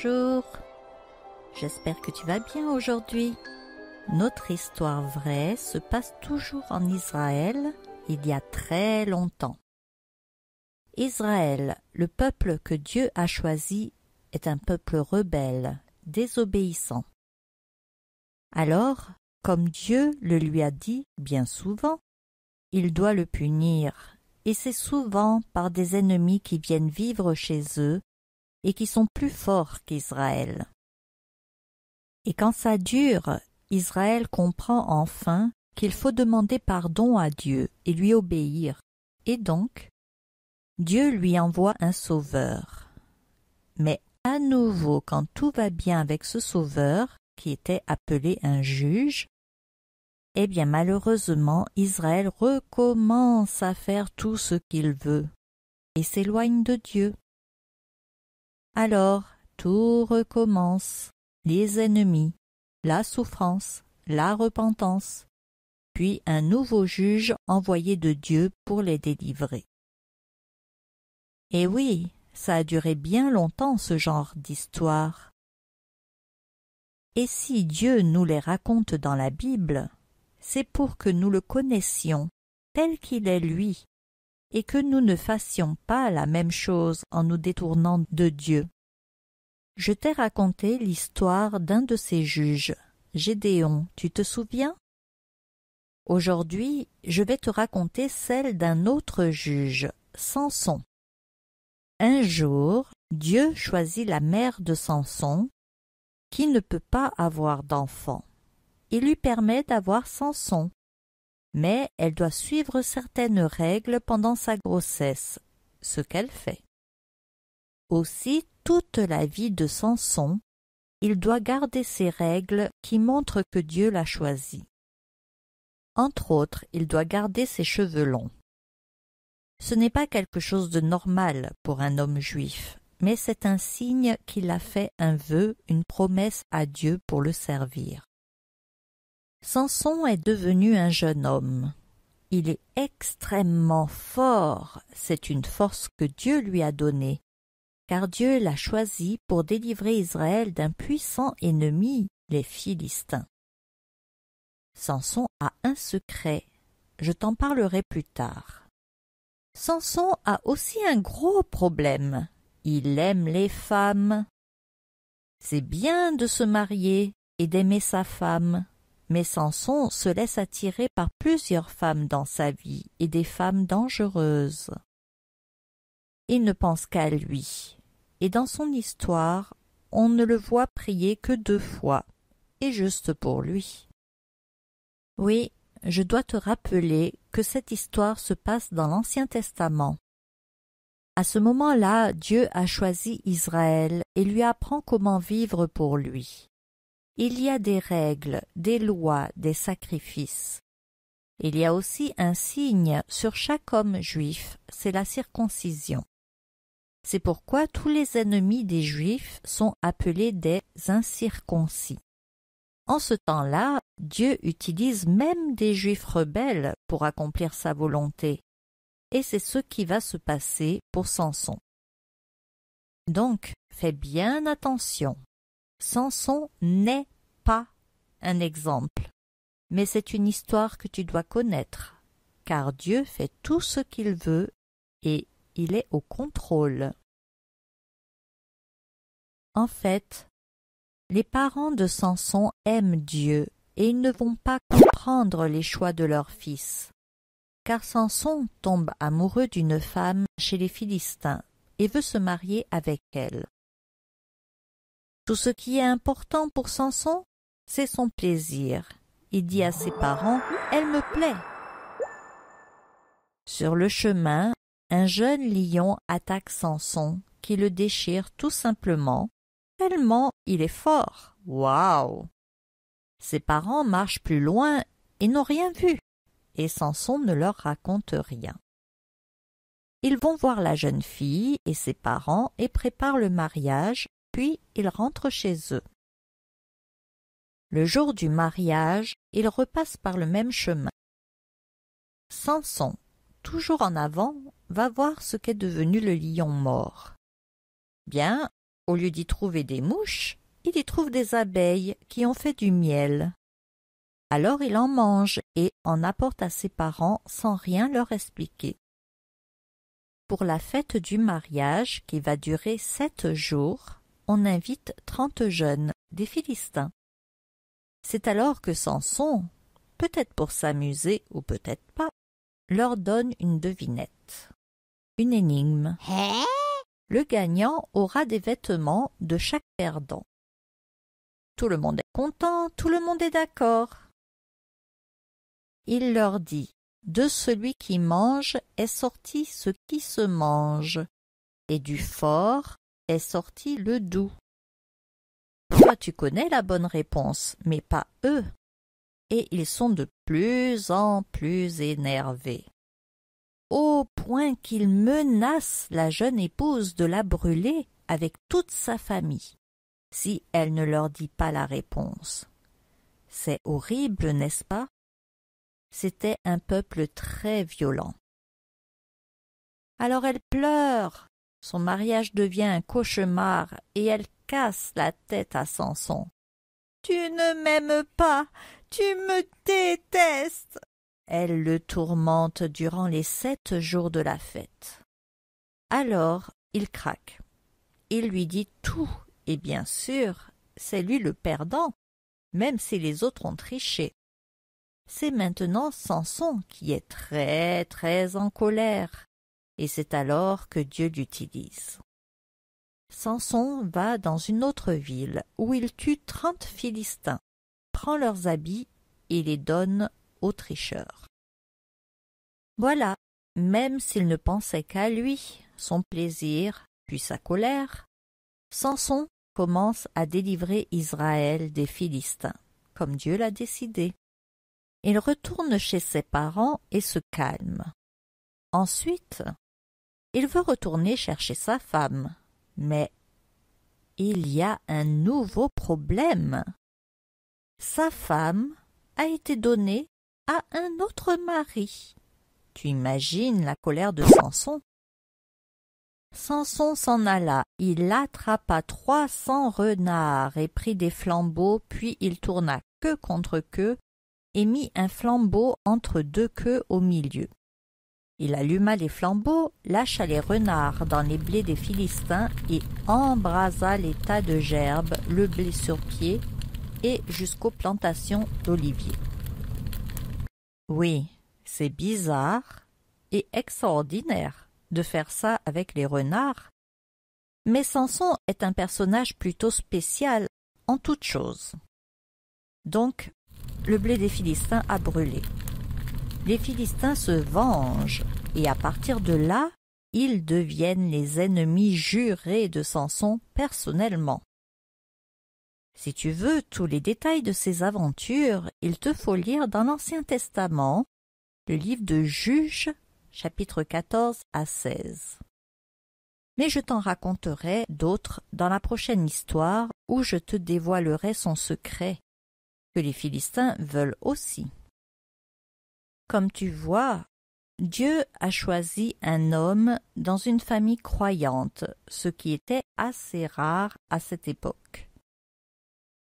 Bonjour, j'espère que tu vas bien aujourd'hui. Notre histoire vraie se passe toujours en Israël, il y a très longtemps. Israël, le peuple que Dieu a choisi, est un peuple rebelle, désobéissant. Alors, comme Dieu le lui a dit bien souvent, il doit le punir, et c'est souvent par des ennemis qui viennent vivre chez eux et qui sont plus forts qu'Israël. Et quand ça dure, Israël comprend enfin qu'il faut demander pardon à Dieu et lui obéir, et donc, Dieu lui envoie un sauveur. Mais à nouveau, quand tout va bien avec ce sauveur, qui était appelé un juge, eh bien malheureusement, Israël recommence à faire tout ce qu'il veut et s'éloigne de Dieu. Alors, tout recommence, les ennemis, la souffrance, la repentance, puis un nouveau juge envoyé de Dieu pour les délivrer. Et oui, ça a duré bien longtemps ce genre d'histoire. Et si Dieu nous les raconte dans la Bible, c'est pour que nous le connaissions tel qu'il est lui, et que nous ne fassions pas la même chose en nous détournant de Dieu. Je t'ai raconté l'histoire d'un de ces juges, Gédéon, tu te souviens? Aujourd'hui, je vais te raconter celle d'un autre juge, Samson. Un jour, Dieu choisit la mère de Samson, qui ne peut pas avoir d'enfant. Il lui permet d'avoir Samson. Mais elle doit suivre certaines règles pendant sa grossesse, ce qu'elle fait. Aussi, toute la vie de Samson, il doit garder ces règles qui montrent que Dieu l'a choisi. Entre autres, il doit garder ses cheveux longs. Ce n'est pas quelque chose de normal pour un homme juif, mais c'est un signe qu'il a fait un vœu, une promesse à Dieu pour le servir. Samson est devenu un jeune homme. Il est extrêmement fort, c'est une force que Dieu lui a donnée, car Dieu l'a choisi pour délivrer Israël d'un puissant ennemi, les Philistins. Samson a un secret, je t'en parlerai plus tard. Samson a aussi un gros problème, il aime les femmes. C'est bien de se marier et d'aimer sa femme. Mais Samson se laisse attirer par plusieurs femmes dans sa vie et des femmes dangereuses. Il ne pense qu'à lui. Et dans son histoire, on ne le voit prier que 2 fois, et juste pour lui. Oui, je dois te rappeler que cette histoire se passe dans l'Ancien Testament. À ce moment-là, Dieu a choisi Israël et lui apprend comment vivre pour lui. Il y a des règles, des lois, des sacrifices. Il y a aussi un signe sur chaque homme juif, c'est la circoncision. C'est pourquoi tous les ennemis des Juifs sont appelés des incirconcis. En ce temps-là, Dieu utilise même des Juifs rebelles pour accomplir sa volonté. Et c'est ce qui va se passer pour Samson. Donc, fais bien attention. Samson n'est pas un exemple, mais c'est une histoire que tu dois connaître, car Dieu fait tout ce qu'il veut et il est au contrôle. En fait, les parents de Samson aiment Dieu et ils ne vont pas comprendre les choix de leur fils, car Samson tombe amoureux d'une femme chez les Philistins et veut se marier avec elle. Tout ce qui est important pour Samson, c'est son plaisir. Il dit à ses parents, « Elle me plaît !» Sur le chemin, un jeune lion attaque Samson, qui le déchire tout simplement, tellement il est fort. Waouh! Ses parents marchent plus loin et n'ont rien vu, et Samson ne leur raconte rien. Ils vont voir la jeune fille et ses parents et préparent le mariage, puis ils rentrent chez eux. Le jour du mariage, ils repassent par le même chemin. Samson, toujours en avant, va voir ce qu'est devenu le lion mort. Bien, Au lieu d'y trouver des mouches, il y trouve des abeilles qui ont fait du miel. Alors il en mange et en apporte à ses parents sans rien leur expliquer. Pour la fête du mariage, qui va durer 7 jours, on invite 30 jeunes, des Philistins. C'est alors que Samson, peut-être pour s'amuser ou peut-être pas, leur donne une devinette, une énigme. Le gagnant aura des vêtements de chaque perdant. Tout le monde est content, tout le monde est d'accord. Il leur dit, « De celui qui mange est sorti ce qui se mange, et du fort est sorti le doux. » Toi, tu connais la bonne réponse, mais pas eux. Et ils sont de plus en plus énervés, au point qu'ils menacent la jeune épouse de la brûler avec toute sa famille, si elle ne leur dit pas la réponse. C'est horrible, n'est-ce pas? C'était un peuple très violent. Alors elle pleure, son mariage devient un cauchemar et elle casse la tête à Samson. « Tu ne m'aimes pas, tu me détestes !» Elle le tourmente durant les 7 jours de la fête. Alors il craque. Il lui dit tout et bien sûr, c'est lui le perdant, même si les autres ont triché. C'est maintenant Samson qui est très, très en colère, et c'est alors que Dieu l'utilise. Samson va dans une autre ville où il tue 30 Philistins, prend leurs habits et les donne aux tricheurs. Voilà, même s'il ne pensait qu'à lui, son plaisir, puis sa colère, Samson commence à délivrer Israël des Philistins, comme Dieu l'a décidé. Il retourne chez ses parents et se calme. Ensuite, il veut retourner chercher sa femme. Mais il y a un nouveau problème. Sa femme a été donnée à un autre mari. Tu imagines la colère de Samson? Samson s'en alla. Il attrapa 300 renards et prit des flambeaux, puis il tourna queue contre queue et mit un flambeau entre 2 queues au milieu. Il alluma les flambeaux, lâcha les renards dans les blés des Philistins et embrasa les tas de gerbes, le blé sur pied et jusqu'aux plantations d'oliviers. Oui, c'est bizarre et extraordinaire de faire ça avec les renards, mais Samson est un personnage plutôt spécial en toute chose. Donc, le blé des Philistins a brûlé. Les Philistins se vengent et à partir de là, ils deviennent les ennemis jurés de Samson personnellement. Si tu veux tous les détails de ces aventures, il te faut lire dans l'Ancien Testament, le livre de Juges, chapitres 14 à 16. Mais je t'en raconterai d'autres dans la prochaine histoire où je te dévoilerai son secret, que les Philistins veulent aussi. Comme tu vois, Dieu a choisi un homme dans une famille croyante, ce qui était assez rare à cette époque.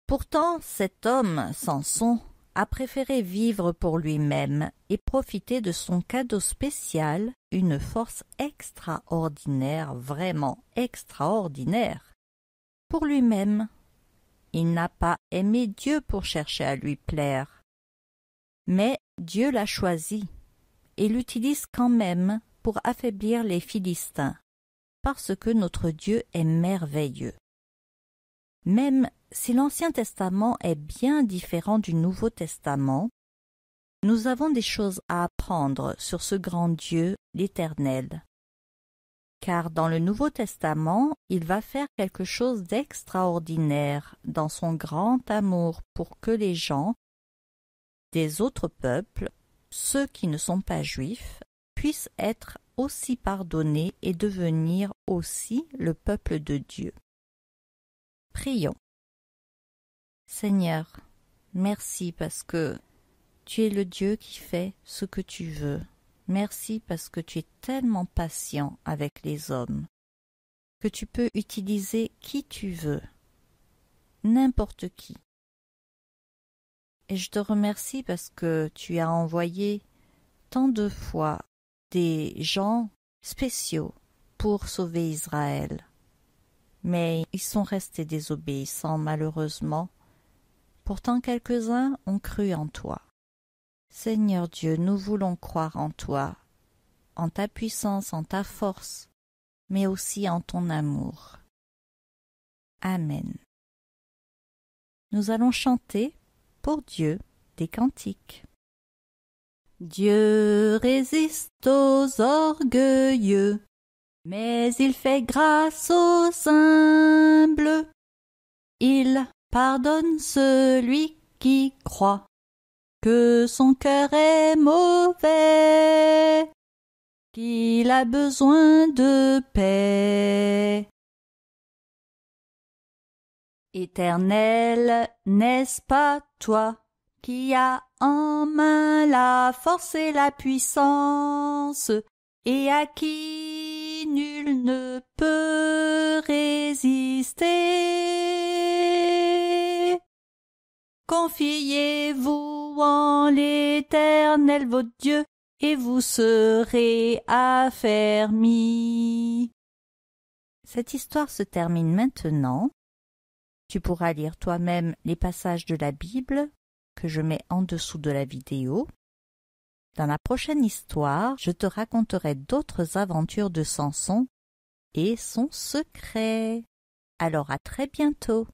Pourtant, cet homme, Samson, a préféré vivre pour lui-même et profiter de son cadeau spécial, une force extraordinaire, vraiment extraordinaire, pour lui-même. Il n'a pas aimé Dieu pour chercher à lui plaire. Mais Dieu l'a choisi et l'utilise quand même pour affaiblir les Philistins, parce que notre Dieu est merveilleux. Même si l'Ancien Testament est bien différent du Nouveau Testament, nous avons des choses à apprendre sur ce grand Dieu, l'Éternel. Car dans le Nouveau Testament, il va faire quelque chose d'extraordinaire dans son grand amour pour que les gens des autres peuples, ceux qui ne sont pas juifs, puissent être aussi pardonnés et devenir aussi le peuple de Dieu. Prions. Seigneur, merci parce que tu es le Dieu qui fait ce que tu veux. Merci parce que tu es tellement patient avec les hommes. que tu peux utiliser qui tu veux, n'importe qui. Et je te remercie parce que tu as envoyé tant de fois des gens spéciaux pour sauver Israël. Mais ils sont restés désobéissants malheureusement. Pourtant quelques-uns ont cru en toi. Seigneur Dieu, nous voulons croire en toi, en ta puissance, en ta force, mais aussi en ton amour. Amen. Nous allons chanter pour Dieu des cantiques. Dieu résiste aux orgueilleux, mais il fait grâce aux humbles. Il pardonne celui qui croit que son cœur est mauvais, qu'il a besoin de paix. Éternel, n'est-ce pas toi qui as en main la force et la puissance, et à qui nul ne peut résister? Confiez-vous en l'Éternel votre Dieu, et vous serez affermis. Cette histoire se termine maintenant. Tu pourras lire toi-même les passages de la Bible que je mets en dessous de la vidéo. Dans la prochaine histoire, je te raconterai d'autres aventures de Samson et son secret. Alors à très bientôt.